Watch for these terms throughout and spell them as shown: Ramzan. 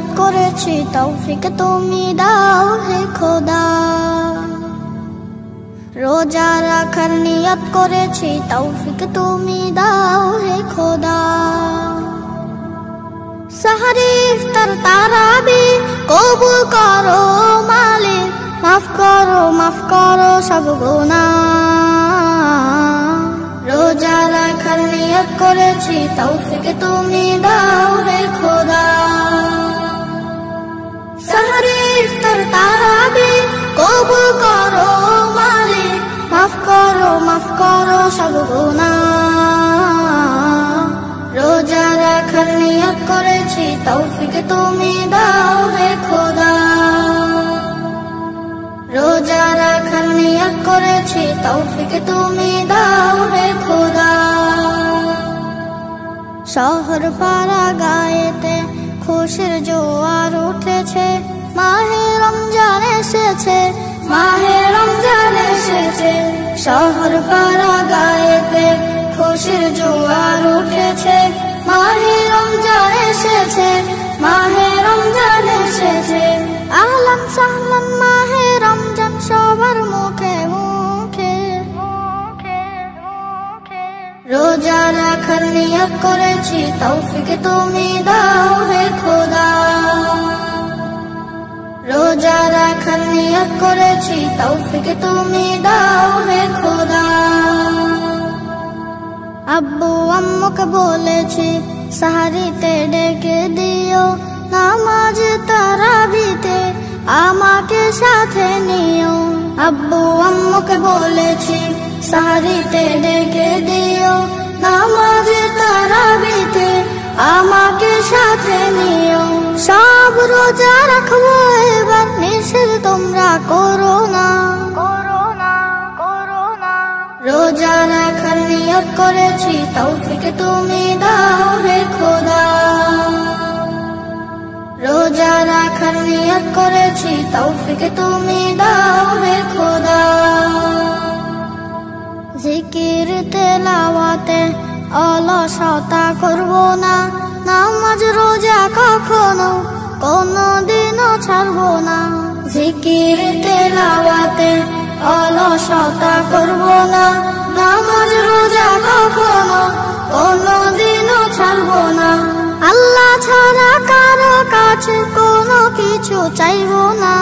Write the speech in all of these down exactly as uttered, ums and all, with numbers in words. লাভ করেছি তৌফিক তুমি দাও হে খোদা। রোজা রাখার নিয়ত করেছি তৌফিক তুমি দাও হে খোদা। সাহরি ইফতার তারাবি কবুল করো মালিক, মাফ করো মাফ করো সব গুনাহ। রোজা রাখার নিয়ত করেছি তৌফিক তুমি দাও হে খোদা। সাহরি ইফতার তারাবি কবুল করো মালিক, মাফ করো মাফ করো সব গুনাহ। রোজা রাখার নিয়ত করেছি তৌফিক তুমি দাও হে খোদা। রোজা রাখার নিয়ত করেছি তৌফিক তুমি দাও হে খোদা। শহর পাড়া গায়েতে খুশির জোয়ার উঠেছে, মাহে রমজান এসেছে মাহে রমজান এসেছে। শহর পাড়া গায়েতে খুশির জোয়ার উঠেছে, মাহে রমজান এসেছে মাহে রমজান এসেছে। আহলান সাহলান মাহে রমজান সবার মুখে মুখে। রোজা রাখার নিয়ত করেছি তৌফিক তুমি দাও হে খোদা। রোজা রাখার নিয়ত করেছি তৌফিক তুমি দাও হে খোদা। আব্বু আম্মুকে বলেছি সাহারিতে ডেকে দিও, নামাজ তারাবিতে আমাকে সাথে নিও। আব্বু আম্মুকে বলেছি সাহারিতে ডেকে দিও, নামাজ তারাবিতে আমাকে সাথে নিও। সব রোজা রাখবো এবার, নিষেধ তোমরা করো না। রোজা রাখার নিয়ত করেছি তৌফিক তুমি দাও হে খোদা। রোজা রাখার নিয়ত করেছি তৌফিক তুমি দাও হে খোদা। জিকির তেলাওয়াতে অলসতা করব না, নামাজ রোজা কখনো কোনো দিনও ছাড়ব না। জিকির তেলাওয়াতে অলসতা করব না, নামাজ রোজা কখনো কোনোদিনও ছাড়ব না। আল্লাহ ছাড়া কারো কাছে কোনো কিছু চাইব না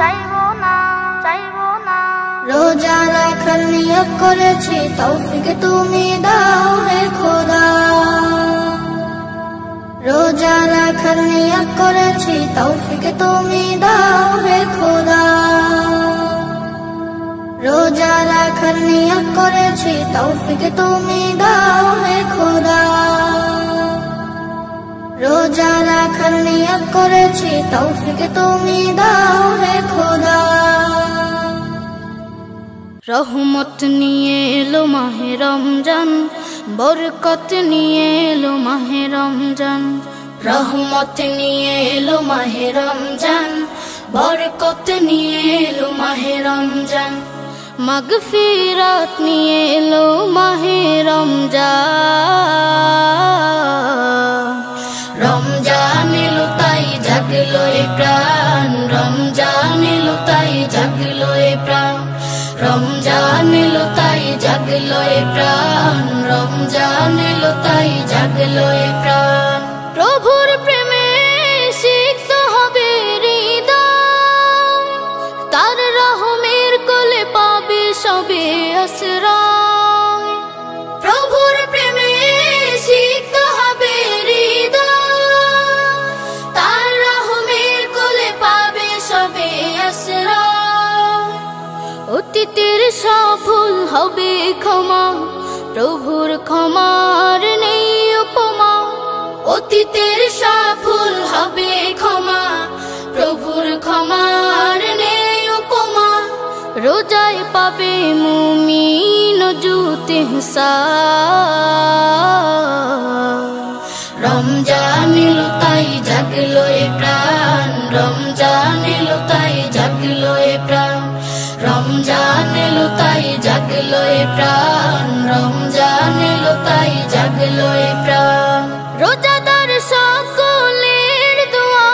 চাইব না চাইব না। রোজা রাখার নিয়ত করেছি তৌফিক তুমি দাও হে খোদা। রোজা রাখার নিয়ত করেছি তৌফিক তুমি দাও হে খোদা। রোজা রাখার নিয়ত করেছি তৌফিক তুমি দাও হে খোদা। রোজা রাখার নিয়ত করেছি তৌফিক তুমি দাও হে খোদা। রহমত নিয়ে এলো মাহে রমজান, বরকত নিয়ে এলো মাহে রমজান। রহমত নিয়ে এলো মাহে রমজান, বরকত নিয়ে এলো মাহে রমজান। মাগফিরাত নিয়ে এলো মাহে রমজান। রমজান এলো তাই জাগলো এ প্রাণ, রমজান এলো তাই জাগলো এ প্রাণ। রমজান এলো তাই জাগলো এ প্রাণ, রমজান এলো তাই জাগলো এ প্রাণ। প্রভুর প্রেমে সিক্ত হবে হৃদয়, তার রহমের কোলে পাবে সবে আশ্রয়। প্রভুর প্রেমে সিক্ত হবে হৃদয়, তার রহমের কোলে পাবে সবে আশ্রয়। অতীতের সফল হবে ক্ষমা, প্রভুর ক্ষমার নেই উপমা। অতীতের সফল হবে ক্ষমা, প্রভুর ক্ষমার নেই উপমা। রোজায় পাবে মুমিন জুত ইহসান। রমজান এলো তাই জাগলো এ প্রাণ, রমজান এলো তাই জাগলো এ প্রাণ। রমজান এলো তাই জাগলো এ প্রাণ, রমজান এলো তাই জাগলো এ প্রাণ। রোজাদার সকলের দোয়া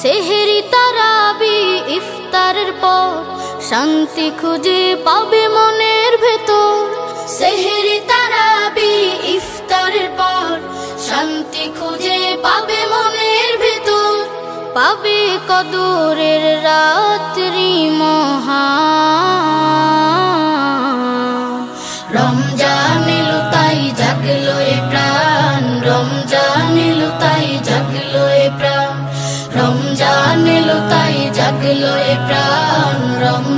सेहरी ताराबी इफ्तारेर पर शांति खुजे पाबे मनेर भेतर। सेहरी ताराबी इफ्तारेर पर शांति खुजे पाबे मनेर भेतर। पाबे कदरेर रात्रि महान, रमजान एलो ताई जागलो ए प्राण। रमजान एलो ताई जागलो ए प्राण। रमजान एलो ताई जागलो ए प्राण।